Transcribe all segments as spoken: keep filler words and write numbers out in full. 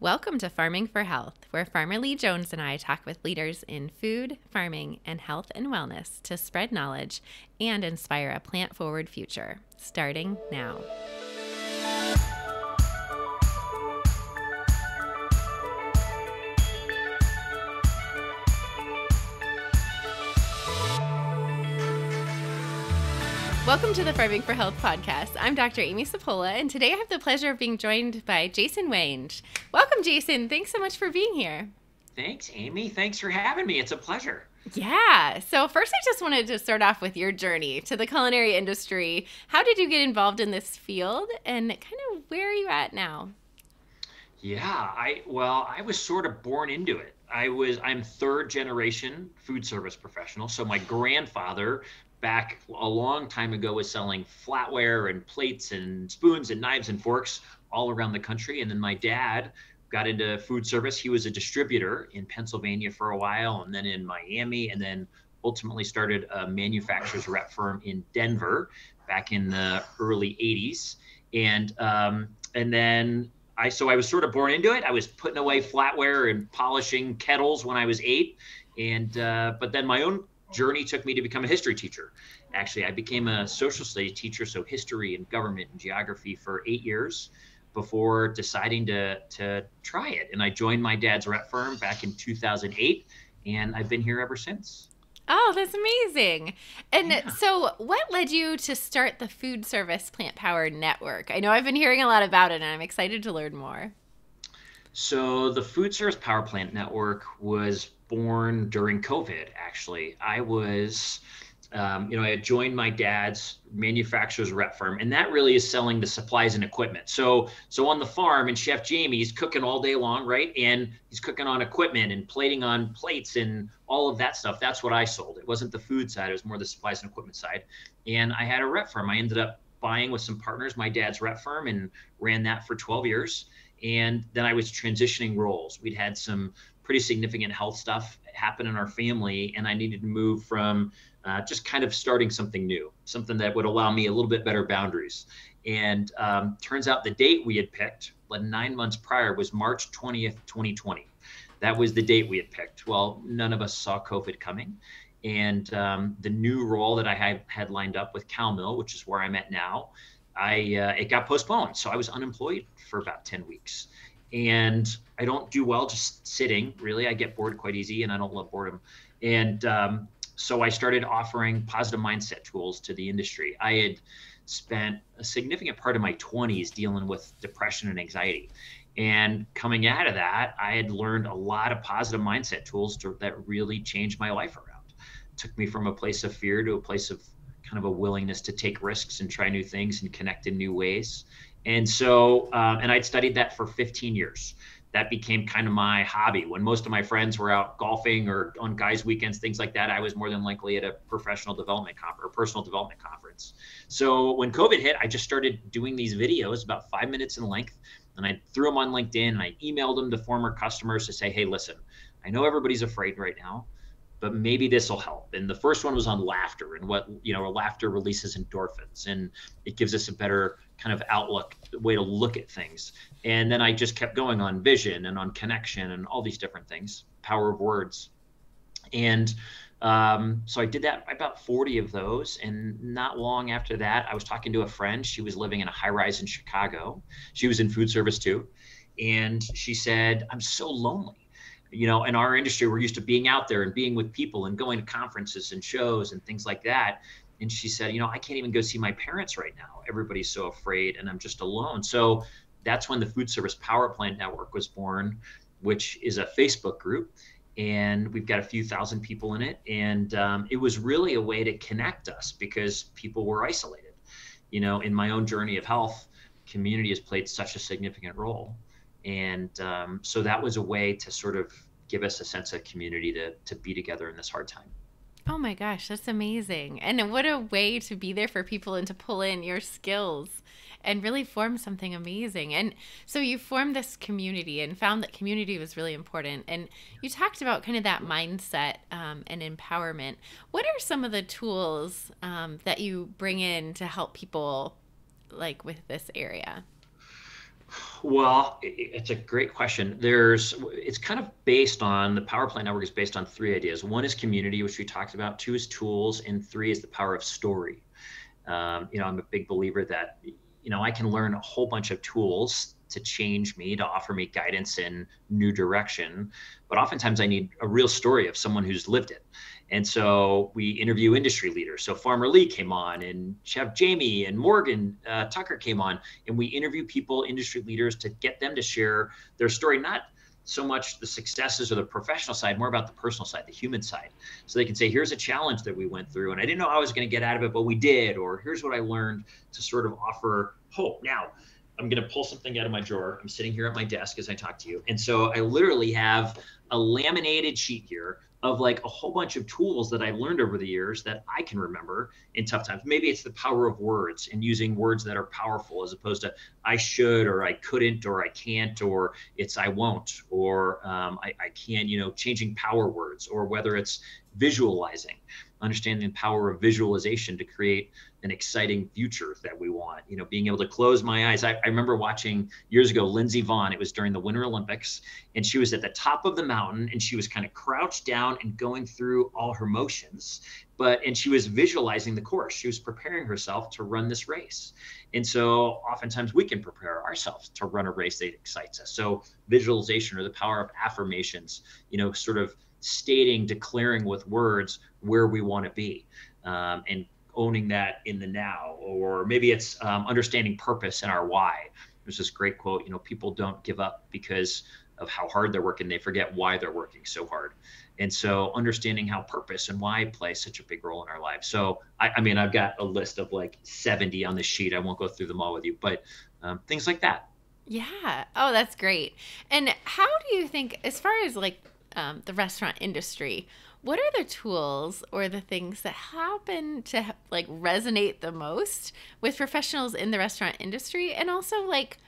Welcome to Farming for Health, where Farmer Lee Jones and I talk with leaders in food, farming, and health and wellness to spread knowledge and inspire a plant-forward future, starting now. Welcome to the Farming for Health podcast. I'm Doctor Amy Sapola, and today I have the pleasure of being joined by Jason Wange. Welcome, Jason. Thanks so much for being here. Thanks, Amy. Thanks for having me. It's a pleasure. Yeah. So first, I just wanted to start off with your journey to the culinary industry. How did you get involved in this field, and kind of where are you at now? Yeah. I well, I was sort of born into it. I was I'm third generation food service professional. So my grandfather, back a long time ago, was selling flatware and plates and spoons and knives and forks all around the country. And then my dad got into food service. He was a distributor in Pennsylvania for a while, and then in Miami, and then ultimately started a manufacturer's rep firm in Denver back in the early eighties. And um, and then I so I was sort of born into it. I was putting away flatware and polishing kettles when I was eight. And uh, but then my own journey took me to become a history teacher. Actually, I became a social studies teacher, so history and government and geography, for eight years before deciding to to try it. And I joined my dad's rep firm back in two thousand eight, and I've been here ever since. Oh, that's amazing. And yeah. So what led you to start the Foodservice Plant Power Network? I know I've been hearing a lot about it, and I'm excited to learn more. So the Foodservice Powerplant Network was born during COVID, actually. I was, um, you know, I had joined my dad's manufacturer's rep firm, and that really is selling the supplies and equipment. So, so on the farm, and Chef Jamie, he's cooking all day long, right? And he's cooking on equipment and plating on plates and all of that stuff. That's what I sold. It wasn't the food side. It was more the supplies and equipment side. And I had a rep firm. I ended up buying with some partners my dad's rep firm and ran that for twelve years. And then I was transitioning roles. We'd had some pretty significant health stuff happen in our family, and I needed to move from uh, just kind of starting something new, something that would allow me a little bit better boundaries. And um, turns out the date we had picked, like nine months prior, was March twentieth, twenty twenty. That was the date we had picked. Well, none of us saw COVID coming. And um, the new role that I had, had lined up with CalMill, which is where I'm at now, I, uh, it got postponed. So I was unemployed for about ten weeks, and I don't do well just sitting, really. I get bored quite easy, and I don't love boredom. And um, so I started offering positive mindset tools to the industry. I had spent a significant part of my twenties dealing with depression and anxiety. And coming out of that, I had learned a lot of positive mindset tools to, that really changed my life around. It took me from a place of fear to a place of kind of a willingness to take risks and try new things and connect in new ways. And so, um, and I'd studied that for fifteen years. That became kind of my hobby. When most of my friends were out golfing or on guys' weekends, things like that, I was more than likely at a professional development conference or personal development conference. So when COVID hit, I just started doing these videos about five minutes in length, and I threw them on LinkedIn, and I emailed them to former customers to say, hey, listen, I know everybody's afraid right now, but maybe this will help. And the first one was on laughter, and what, you know, laughter releases endorphins, and it gives us a better kind of outlook, way to look at things. And then I just kept going on vision and on connection and all these different things, power of words. And um, so I did that, about forty of those. And not long after that, I was talking to a friend. She was living in a high rise in Chicago. She was in food service too. And she said, I'm so lonely. You know, in our industry, we're used to being out there and being with people and going to conferences and shows and things like that. And she said, you know, I can't even go see my parents right now. Everybody's so afraid, and I'm just alone. So that's when the Foodservice Powerplant Network was born, which is a Facebook group. And we've got a few thousand people in it. And um, it was really a way to connect us because people were isolated. You know, in my own journey of health, community has played such a significant role. And um, so that was a way to sort of give us a sense of community to, to be together in this hard time. Oh my gosh, that's amazing. And what a way to be there for people and to pull in your skills and really form something amazing. And so you formed this community and found that community was really important. And you talked about kind of that mindset um, and empowerment. What are some of the tools um, that you bring in to help people like with this area? Well, it's a great question. There's, it's kind of based on, the Powerplant Network is based on three ideas. One is community, which we talked about, two is tools, and three is the power of story. Um, you know, I'm a big believer that, you know, I can learn a whole bunch of tools to change me, to offer me guidance in new direction. But oftentimes I need a real story of someone who's lived it. And so we interview industry leaders. So Farmer Lee came on, and Chef Jamie and Morgan uh, Tucker came on, and we interview people, industry leaders, to get them to share their story, not so much the successes or the professional side, more about the personal side, the human side. So they can say, here's a challenge that we went through, and I didn't know I was gonna get out of it, but we did, or here's what I learned, to sort of offer hope. Now, I'm gonna pull something out of my drawer. I'm sitting here at my desk as I talk to you. And so I literally have a laminated sheet here of like a whole bunch of tools that I learned over the years that I can remember in tough times. Maybe it's the power of words and using words that are powerful as opposed to I should, or I couldn't, or I can't, or it's I won't, or um, I, I can, you know, changing power words, or whether it's visualizing, understanding the power of visualization to create an exciting future that we want, you know, being able to close my eyes. I, I remember watching years ago, Lindsey Vonn, it was during the Winter Olympics, and she was at the top of the mountain, and she was kind of crouched down and going through all her motions, but, and she was visualizing the course. She was preparing herself to run this race. And so oftentimes we can prepare ourselves to run a race that excites us. So visualization, or the power of affirmations, you know, sort of stating, declaring with words where we want to be, um, and owning that in the now. Or maybe it's um, understanding purpose and our why. There's this great quote, you know, people don't give up because of how hard they're working, they forget why they're working so hard. And so understanding how purpose and why play such a big role in our lives. So, I, I mean, I've got a list of like seventy on the sheet. I won't go through them all with you, but um, things like that. Yeah. Oh, that's great. And how do you think, as far as like um, the restaurant industry, what are the tools or the things that happen to like resonate the most with professionals in the restaurant industry? And also, like,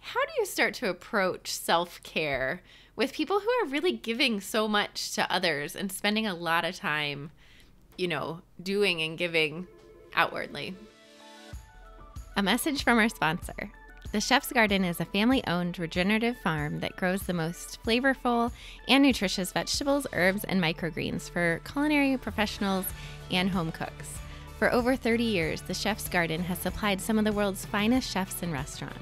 how do you start to approach self-care with people who are really giving so much to others and spending a lot of time, you know, doing and giving outwardly? A message from our sponsor. The Chef's Garden is a family-owned regenerative farm that grows the most flavorful and nutritious vegetables, herbs, and microgreens for culinary professionals and home cooks. For over thirty years, the Chef's Garden has supplied some of the world's finest chefs and restaurants.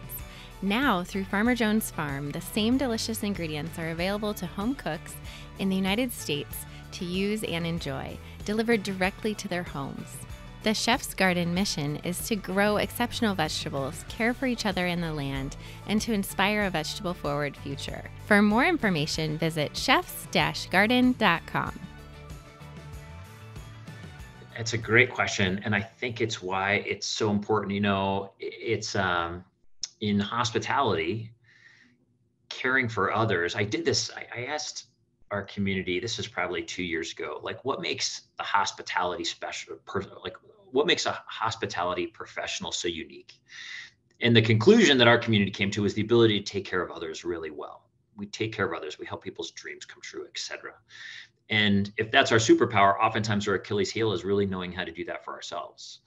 Now, through Farmer Jones Farm, the same delicious ingredients are available to home cooks in the United States to use and enjoy, delivered directly to their homes. The Chef's Garden mission is to grow exceptional vegetables, care for each other and the land, and to inspire a vegetable-forward future. For more information, visit chefs dash garden dot com. That's a great question, and I think it's why it's so important. You know, it's um, in hospitality, caring for others. I did this, I, I asked our community, this is probably two years ago, like what makes the hospitality special, like what makes a hospitality professional so unique? And the conclusion that our community came to was the ability to take care of others really well. We take care of others, we help people's dreams come true, et cetera. And if that's our superpower, oftentimes our Achilles heel is really knowing how to do that for ourselves.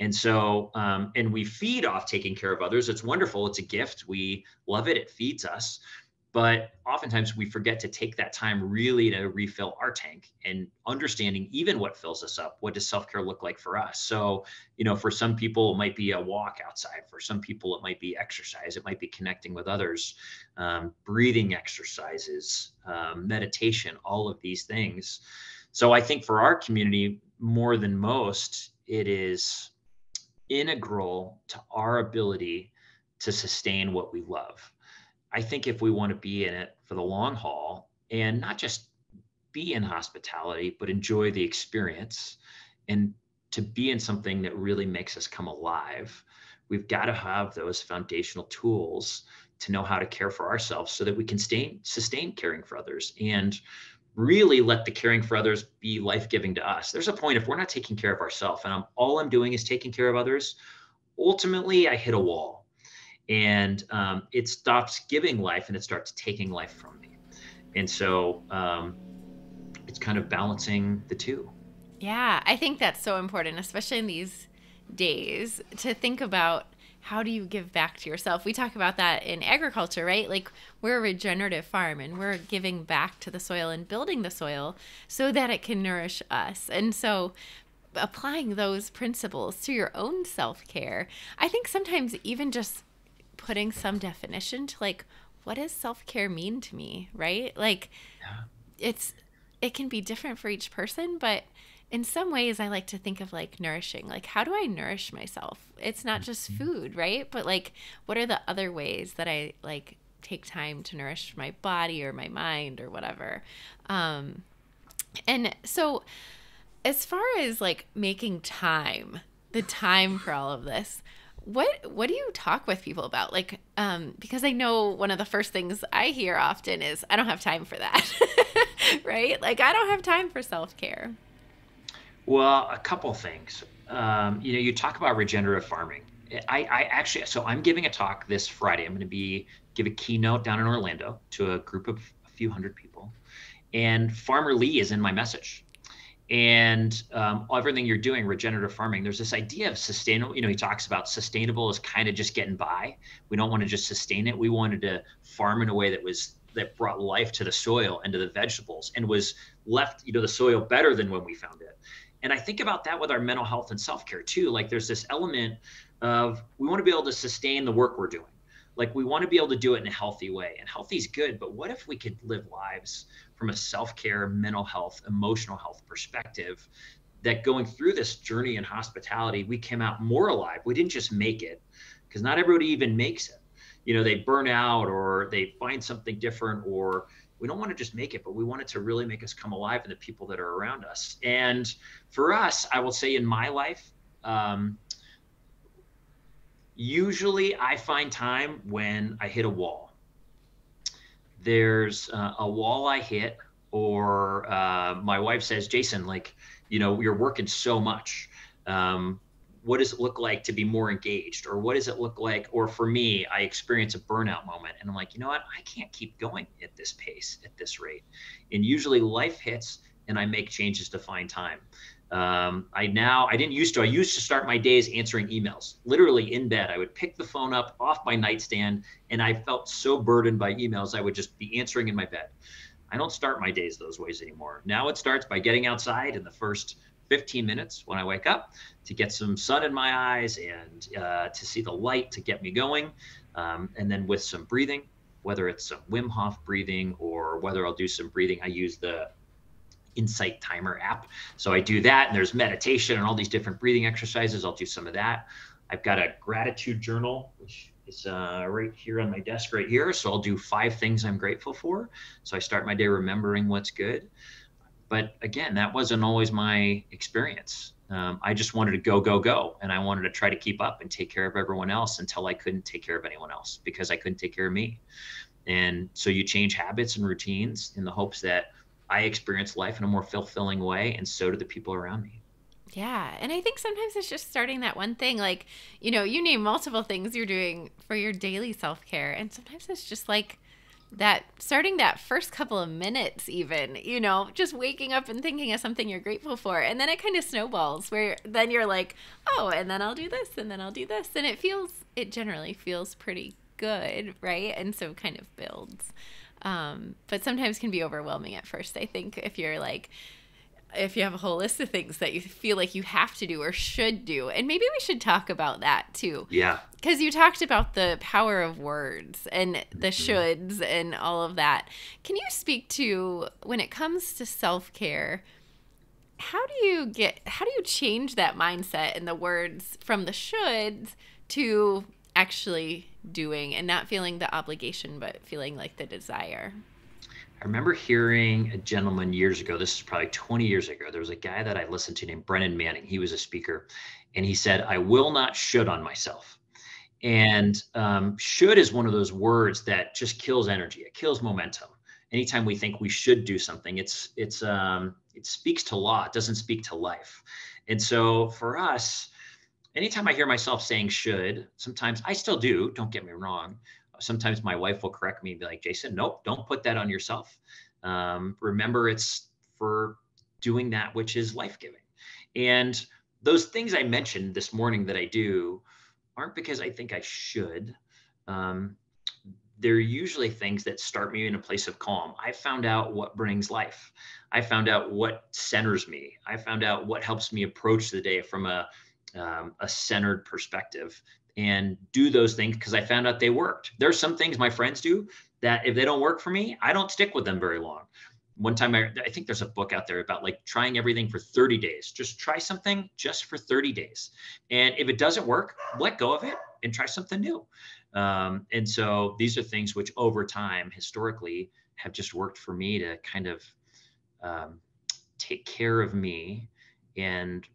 And so, um, and we feed off taking care of others. It's wonderful, it's a gift, we love it, it feeds us. But oftentimes we forget to take that time really to refill our tank and understanding even what fills us up. What does self-care look like for us? So, you know, for some people, it might be a walk outside. For some people, it might be exercise. It might be connecting with others, um, breathing exercises, um, meditation, all of these things. So I think for our community, more than most, it is integral to our ability to sustain what we love. I think if we want to be in it for the long haul and not just be in hospitality, but enjoy the experience and to be in something that really makes us come alive, we've got to have those foundational tools to know how to care for ourselves so that we can stay, sustain caring for others and really let the caring for others be life-giving to us. There's a point if we're not taking care of ourselves and I'm, all I'm doing is taking care of others, ultimately I hit a wall. And um, it stops giving life and it starts taking life from me. And so um, it's kind of balancing the two. Yeah, I think that's so important, especially in these days, to think about how do you give back to yourself? We talk about that in agriculture, right? Like, we're a regenerative farm and we're giving back to the soil and building the soil so that it can nourish us. And so applying those principles to your own self-care, I think sometimes even just putting some definition to, like, what does self-care mean to me, right? Like, yeah. it's it can be different for each person, but in some ways I like to think of, like, nourishing, like, how do I nourish myself? It's not just food, right? But, like, what are the other ways that I, like, take time to nourish my body or my mind or whatever? Um, and so as far as, like, making time, the time for all of this, what what do you talk with people about? Like, um, because I know one of the first things I hear often is, I don't have time for that, right? Like, I don't have time for self-care. Well, a couple things. Um, you know, you talk about regenerative farming. I, I actually, so I'm giving a talk this Friday. I'm going to be give a keynote down in Orlando to a group of a few hundred people, and Farmer Lee is in my message. And um, everything you're doing, regenerative farming, there's this idea of sustainable. You know, he talks about sustainable is kind of just getting by. We don't want to just sustain it. We wanted to farm in a way that was that brought life to the soil and to the vegetables, and was left, you know, the soil better than when we found it. And I think about that with our mental health and self-care too. Like, there's this element of, we want to be able to sustain the work we're doing. Like, we want to be able to do it in a healthy way, and healthy is good, but what if we could live lives from a self-care, mental health, emotional health perspective, that going through this journey in hospitality, we came out more alive. We didn't just make it, because not everybody even makes it. You know, they burn out or they find something different, or we don't want to just make it, but we want it to really make us come alive in the people that are around us. And for us, I will say in my life, um, usually I find time when I hit a wall. There's uh, a wall I hit, or uh, my wife says, Jason, like, you know, you're working so much. Um, what does it look like to be more engaged? Or what does it look like? Or for me, I experience a burnout moment and I'm like, you know what? I can't keep going at this pace, at this rate. And usually life hits and I make changes to find time. Um, I now, I didn't used to, I used to start my days answering emails, literally in bed. I would pick the phone up off my nightstand, and I felt so burdened by emails, I would just be answering in my bed. I don't start my days those ways anymore. Now it starts by getting outside in the first fifteen minutes when I wake up, to get some sun in my eyes and uh, to see the light to get me going. Um, and then with some breathing, whether it's some Wim Hof breathing or whether I'll do some breathing, I use the Insight timer app. So I do that, and there's meditation and all these different breathing exercises. I'll do some of that. I've got a gratitude journal, which is uh, right here on my desk right here. So I'll do five things I'm grateful for. So I start my day remembering what's good. But again, that wasn't always my experience. Um, I just wanted to go, go, go. And I wanted to try to keep up and take care of everyone else until I couldn't take care of anyone else because I couldn't take care of me. And so you change habits and routines in the hopes that I experience life in a more fulfilling way, and so do the people around me. Yeah. And I think sometimes it's just starting that one thing. Like, you know, you name multiple things you're doing for your daily self-care. And sometimes it's just like, that starting that first couple of minutes, even, you know, just waking up and thinking of something you're grateful for. And then it kind of snowballs, where then you're like, oh, and then I'll do this, and then I'll do this. And it feels, it generally feels pretty good, right? And so kind of builds. Um, but sometimes can be overwhelming at first, I think, if you're like, if you have a whole list of things that you feel like you have to do or should do. And maybe we should talk about that too. Yeah. Because you talked about the power of words and the shoulds and all of that. Can you speak to, when it comes to self-care, how do you get, how do you change that mindset and the words from the shoulds to actually doing, and not feeling the obligation, but feeling like the desire? I remember hearing a gentleman years ago, this is probably twenty years ago, there was a guy that I listened to named Brennan Manning. He was a speaker, and he said, I will not should on myself. And um, should is one of those words that just kills energy. It kills momentum. Anytime we think we should do something, it's it's um, it speaks to law. It doesn't speak to life. And so for us, anytime I hear myself saying should, sometimes I still do, don't get me wrong. Sometimes my wife will correct me and be like, Jason, nope, don't put that on yourself. Um, remember, it's for doing that which is life-giving. And those things I mentioned this morning that I do, aren't because I think I should. Um, they're usually things that start me in a place of calm. I found out what brings life. I found out what centers me. I found out what helps me approach the day from a, um, a centered perspective, and do those things because I found out they worked. There's some things my friends do that if they don't work for me, I don't stick with them very long. One time, I, I think there's a book out there about like trying everything for thirty days. Just try something just for thirty days. And if it doesn't work, let go of it and try something new. Um, and so these are things which over time, historically, have just worked for me to kind of um, take care of me and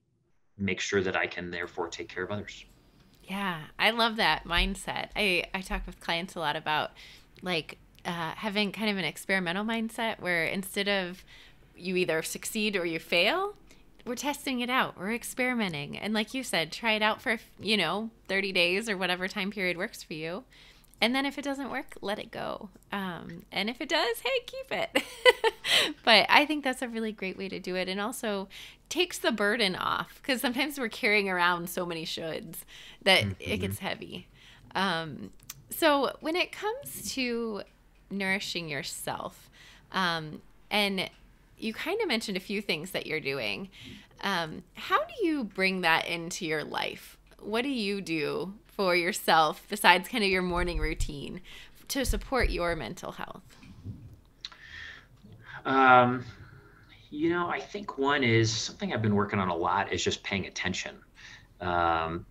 make sure that I can therefore take care of others. Yeah, I love that mindset. I, I talk with clients a lot about like uh, having kind of an experimental mindset where instead of you either succeed or you fail, we're testing it out. We're experimenting. And like you said, try it out for, you know, thirty days or whatever time period works for you. And then if it doesn't work, let it go. Um, and if it does, hey, keep it. But I think that's a really great way to do it. And also takes the burden off, because sometimes we're carrying around so many shoulds that mm-hmm. it gets heavy. Um, so when it comes to nourishing yourself, um, and you kind of mentioned a few things that you're doing. Um, how do you bring that into your life? What do you do for yourself besides kind of your morning routine to support your mental health? Um, you know, I think one is something I've been working on a lot is just paying attention. Um,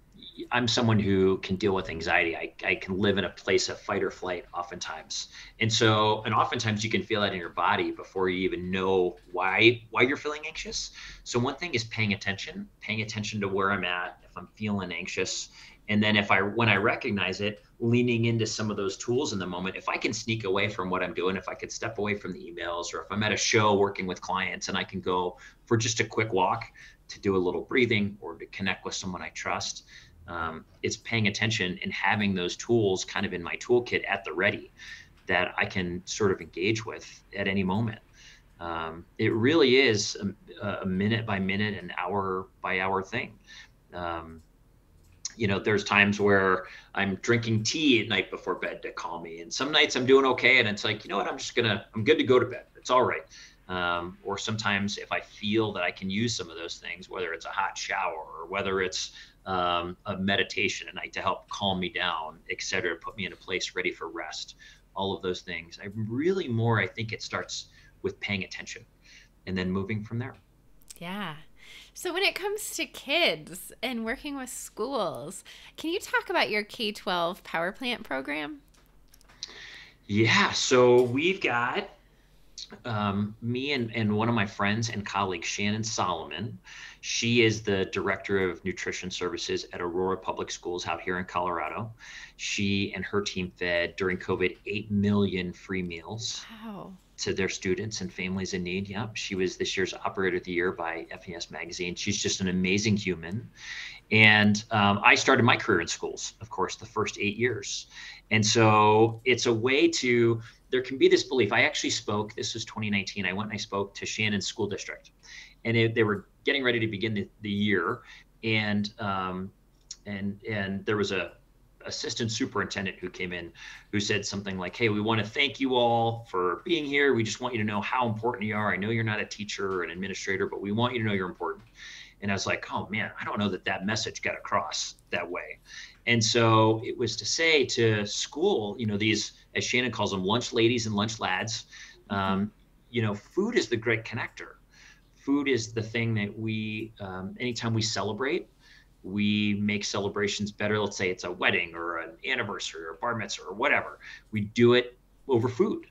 I'm someone who can deal with anxiety. I, I can live in a place of fight or flight oftentimes. And so, and oftentimes you can feel that in your body before you even know why, why you're feeling anxious. So one thing is paying attention, paying attention to where I'm at, if I'm feeling anxious. And then if I, when I recognize it, leaning into some of those tools in the moment, if I can sneak away from what I'm doing, if I could step away from the emails, or if I'm at a show working with clients and I can go for just a quick walk to do a little breathing or to connect with someone I trust, Um, it's paying attention and having those tools kind of in my toolkit at the ready that I can sort of engage with at any moment. Um, it really is a, a minute by minute, an hour by hour thing. Um, you know, there's times where I'm drinking tea at night before bed to calm me. And some nights I'm doing okay. And it's like, you know what, I'm just gonna, I'm good to go to bed. It's all right. Um, or sometimes if I feel that I can use some of those things, whether it's a hot shower or whether it's um, a meditation at night to help calm me down, et cetera, put me in a place ready for rest, all of those things. I really more, I think it starts with paying attention and then moving from there. Yeah. So when it comes to kids and working with schools, can you talk about your K twelve Powerplant program? Yeah. So we've got Um, me and, and one of my friends and colleagues, Shannon Solomon. She is the director of nutrition services at Aurora Public Schools out here in Colorado. She and her team fed during COVID eight million free meals wow. to their students and families in need. Yep. She was this year's Operator of the Year by F E S magazine. She's just an amazing human. And um, I started my career in schools, of course, the first eight years. And so it's a way to, there can be this belief. I actually spoke, this was twenty nineteen, I went and I spoke to Shannon School District, and it, they were getting ready to begin the, the year. And, um, and, and there was a assistant superintendent who came in who said something like, hey, we want to thank you all for being here. We just want you to know how important you are. I know you're not a teacher or an administrator, but we want you to know you're important. And I was like, oh man, I don't know that that message got across that way. And so it was to say to school, you know, these, as Shannon calls them, lunch ladies and lunch lads, um, you know, food is the great connector. Food is the thing that we, um, anytime we celebrate, we make celebrations better. Let's say it's a wedding or an anniversary or a bar mitzvah or whatever. We do it over food.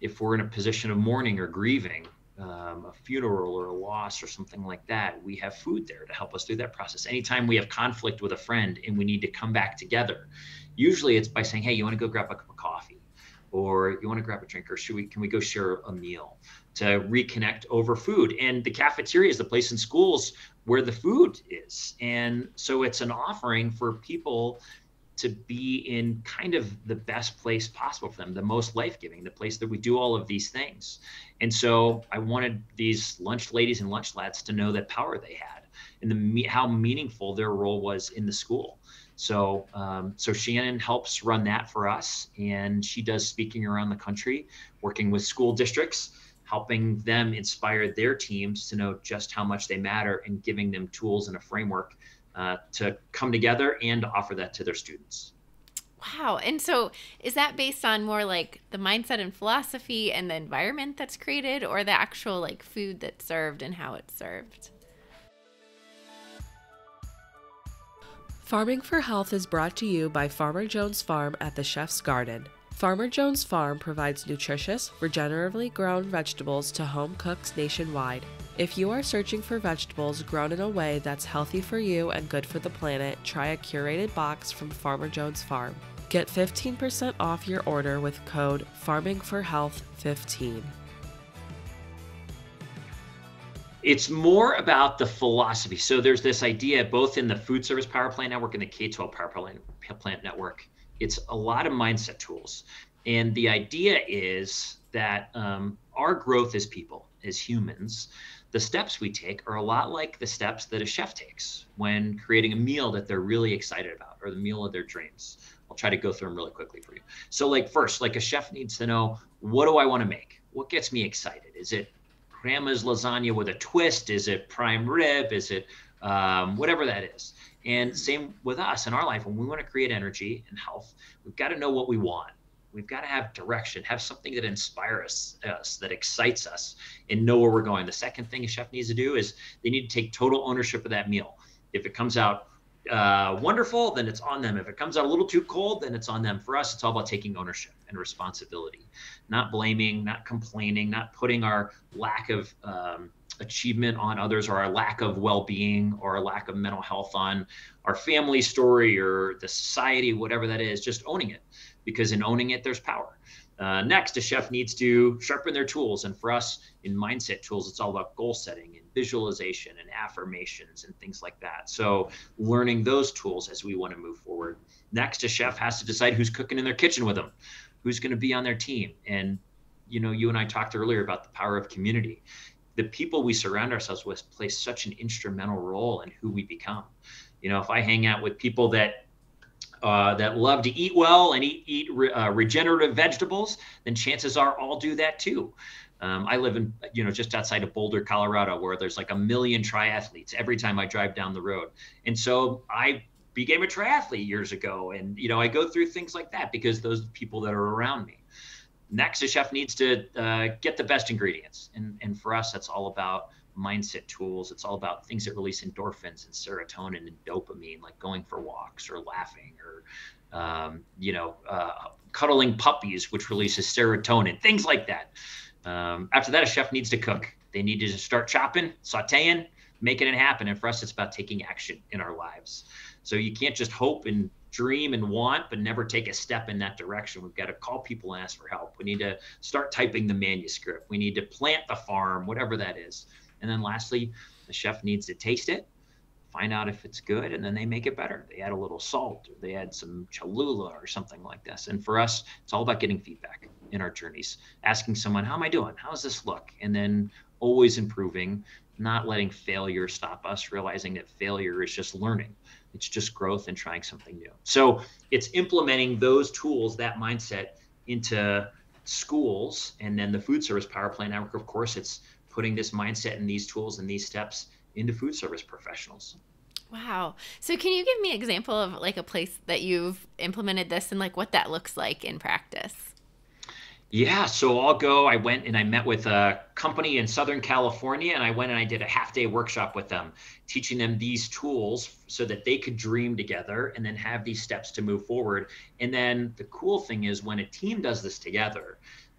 If we're in a position of mourning or grieving, um, a funeral or a loss or something like that, we have food there to help us through that process. Anytime we have conflict with a friend and we need to come back together, usually it's by saying, hey, you want to go grab a cup of coffee, or you want to grab a drink, or should we, can we go share a meal to reconnect over food? And the cafeteria is the place in schools where the food is. And so it's an offering for people to be in kind of the best place possible for them, the most life-giving, the place that we do all of these things. And so I wanted these lunch ladies and lunch lads to know that power they had and the, how meaningful their role was in the school. So, um, so Shannon helps run that for us, and she does speaking around the country, working with school districts, helping them inspire their teams to know just how much they matter, and giving them tools and a framework uh, to come together and offer that to their students. Wow. And so is that based on more like the mindset and philosophy and the environment that's created, or the actual like food that's served and how it's served? Farming for Health is brought to you by Farmer Jones Farm at The Chef's Garden. Farmer Jones Farm provides nutritious, regeneratively grown vegetables to home cooks nationwide. If you are searching for vegetables grown in a way that's healthy for you and good for the planet, try a curated box from Farmer Jones Farm. Get fifteen percent off your order with code farming for health fifteen. It's more about the philosophy. So there's this idea both in the Foodservice Powerplant Network and the K twelve Powerplant Network. It's a lot of mindset tools. And the idea is that um, our growth as people, as humans, the steps we take are a lot like the steps that a chef takes when creating a meal that they're really excited about, or the meal of their dreams. I'll try to go through them really quickly for you. So like first, like a chef needs to know, what do I want to make? What gets me excited? Is it grandma's lasagna with a twist? Is it prime rib? Is it um, whatever that is? And same with us in our life. When we want to create energy and health, we've got to know what we want. We've got to have direction, have something that inspires us, us, that excites us, and know where we're going. The second thing a chef needs to do is they need to take total ownership of that meal. If it comes out uh, wonderful, then it's on them. If it comes out a little too cold, then it's on them. For us, it's all about taking ownership and responsibility, not blaming, not complaining, not putting our lack of um, achievement on others, or our lack of well-being, or our lack of mental health on our family story or the society, whatever that is. Just owning it, because in owning it, there's power. Uh, next, a chef needs to sharpen their tools. And for us in mindset tools, it's all about goal setting and visualization and affirmations and things like that. So learning those tools as we want to move forward. Next, a chef has to decide who's cooking in their kitchen with them, who's going to be on their team. And, you know, you and I talked earlier about the power of community. The people we surround ourselves with play such an instrumental role in who we become. You know, if I hang out with people that Uh, that love to eat well and eat, eat re, uh, regenerative vegetables, then chances are I'll do that too. Um, I live in, you know, just outside of Boulder, Colorado, where there's like a million triathletes every time I drive down the road. And so I became a triathlete years ago. And, you know, I go through things like that because those are the people that are around me. Next, a chef needs to uh, get the best ingredients. And, and for us, that's all about mindset tools. It's all about things that release endorphins and serotonin and dopamine, like going for walks or laughing, or, um, you know, uh, cuddling puppies, which releases serotonin, things like that. Um, after that, a chef needs to cook. They need to just start chopping, sauteing, making it happen. And for us, it's about taking action in our lives. So you can't just hope and dream and want, but never take a step in that direction. We've got to call people and ask for help. We need to start typing the manuscript. We need to plant the farm, whatever that is. And then lastly, the chef needs to taste it, find out if it's good, and then they make it better. They add a little salt, or they add some Cholula or something like this. And for us, it's all about getting feedback in our journeys, asking someone, how am I doing? How does this look? And then always improving, not letting failure stop us, realizing that failure is just learning. It's just growth and trying something new. So it's implementing those tools, that mindset, into schools. And then the Foodservice Powerplant Network, of course, it's putting this mindset and these tools and these steps into food service professionals. Wow. So can you give me an example of like a place that you've implemented this and like what that looks like in practice? Yeah. So I'll go, I went and I met with a company in Southern California, and I went and I did a half day workshop with them, teaching them these tools so that they could dream together and then have these steps to move forward. And then the cool thing is when a team does this together,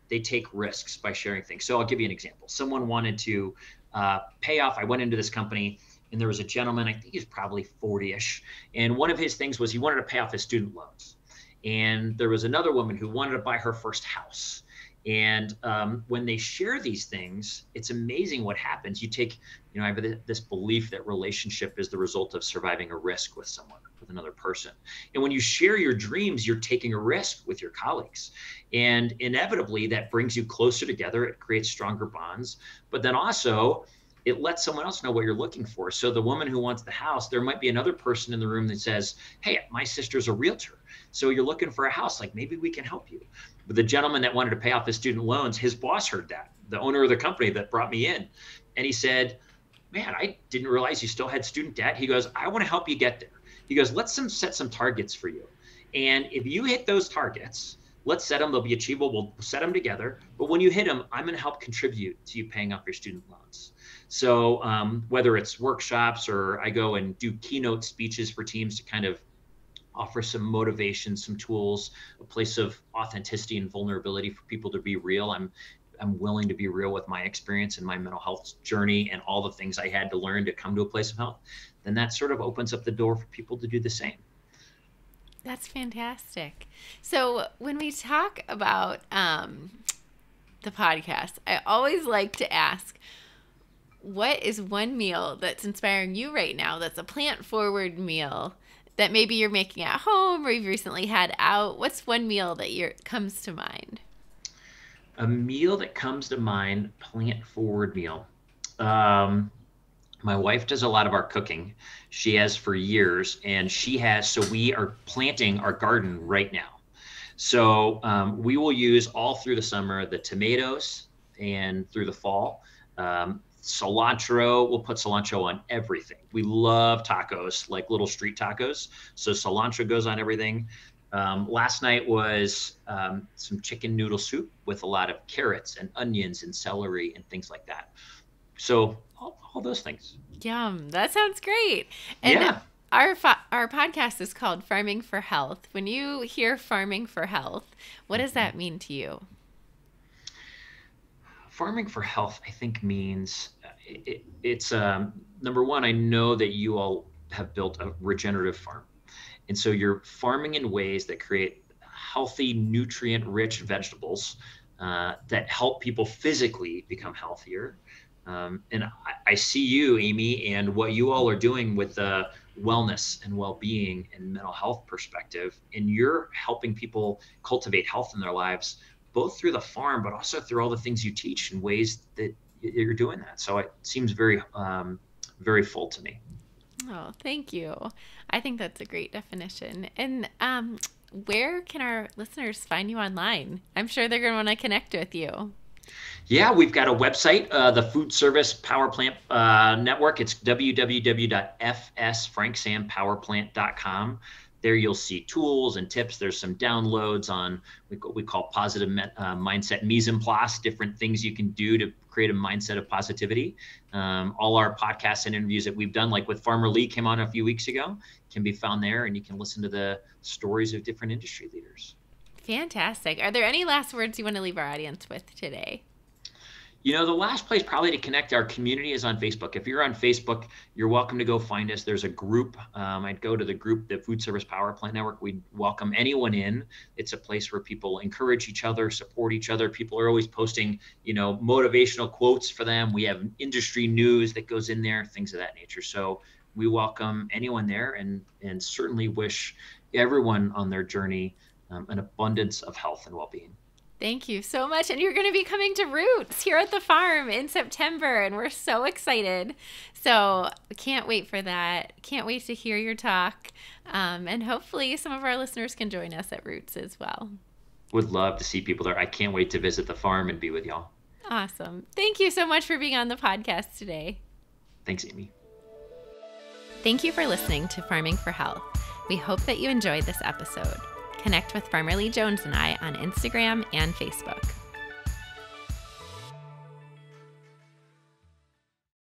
they take risks by sharing things. So I'll give you an example. Someone wanted to uh, pay off. I went into this company, and there was a gentleman, I think he's probably forty-ish. And one of his things was he wanted to pay off his student loans. And there was another woman who wanted to buy her first house. And um, when they share these things, it's amazing what happens. You take, you know, I have this belief that relationship is the result of surviving a risk with someone, with another person. And when you share your dreams, you're taking a risk with your colleagues. And inevitably, that brings you closer together. It creates stronger bonds. But then also, it lets someone else know what you're looking for. So the woman who wants the house, there might be another person in the room that says, hey, my sister's a realtor, so you're looking for a house, like maybe we can help you. But the gentleman that wanted to pay off his student loans, his boss heard that, the owner of the company that brought me in. And he said, man, I didn't realize you still had student debt. He goes, I want to help you get there. He goes, let's some set some targets for you. And if you hit those targets, let's set them, they'll be achievable, we'll set them together. But when you hit them, I'm going to help contribute to you paying off your student loans. So um, whether it's workshops, or I go and do keynote speeches for teams to kind of offer some motivation, some tools, a place of authenticity and vulnerability for people to be real. I'm I'm willing to be real with my experience and my mental health journey and all the things I had to learn to come to a place of health. Then that sort of opens up the door for people to do the same. That's fantastic. So when we talk about um, the podcast, I always like to ask, what is one meal that's inspiring you right now that's a plant-forward meal that maybe you're making at home or you've recently had out? What's one meal that you're, comes to mind? A meal that comes to mind, plant-forward meal. Um, my wife does a lot of our cooking. She has for years, and she has, so we are planting our garden right now. So um, we will use all through the summer the tomatoes and through the fall. Um, cilantro, we'll put cilantro on everything. We love tacos, like little street tacos. So cilantro goes on everything. Um, last night was um, some chicken noodle soup with a lot of carrots and onions and celery and things like that. So all, all those things. Yum. That sounds great. And yeah. our, our podcast is called Farming for Health. When you hear Farming for Health, what does that mean to you? Farming for Health, I think, means it, it, it's um, number one, I know that you all have built a regenerative farm. And so you're farming in ways that create healthy, nutrient-rich vegetables uh, that help people physically become healthier. Um, and I, I see you, Amy, and what you all are doing with the wellness and well-being and mental health perspective. And you're helping people cultivate health in their lives, both through the farm, but also through all the things you teach in ways that you're doing that. So it seems very, um, very full to me. Oh, thank you. I think that's a great definition. And um, where can our listeners find you online? I'm sure they're going to want to connect with you. Yeah, we've got a website, uh, the Foodservice Powerplant uh, Network. It's w w w dot f s frank sam powerplant dot com. There you'll see tools and tips. There's some downloads on what we call positive uh, mindset mise en place, different things you can do to create a mindset of positivity. Um, all our podcasts and interviews that we've done, like with Farmer Lee came on a few weeks ago, can be found there, and you can listen to the stories of different industry leaders. Fantastic. Are there any last words you want to leave our audience with today? You know, the last place probably to connect our community is on Facebook. If you're on Facebook, you're welcome to go find us. There's a group. Um, I'd go to the group, the Foodservice Powerplant Network. We'd welcome anyone in. It's a place where people encourage each other, support each other. People are always posting, you know, motivational quotes for them. We have industry news that goes in there, things of that nature. So we welcome anyone there, and, and certainly wish everyone on their journey um, an abundance of health and well-being. Thank you so much. And you're going to be coming to Roots here at the farm in September, and we're so excited. So can't wait for that. Can't wait to hear your talk. Um, and hopefully some of our listeners can join us at Roots as well. Would love to see people there. I can't wait to visit the farm and be with y'all. Awesome. Thank you so much for being on the podcast today. Thanks, Amy. Thank you for listening to Farming for Health. We hope that you enjoyed this episode. Connect with Farmer Lee Jones and I on Instagram and Facebook.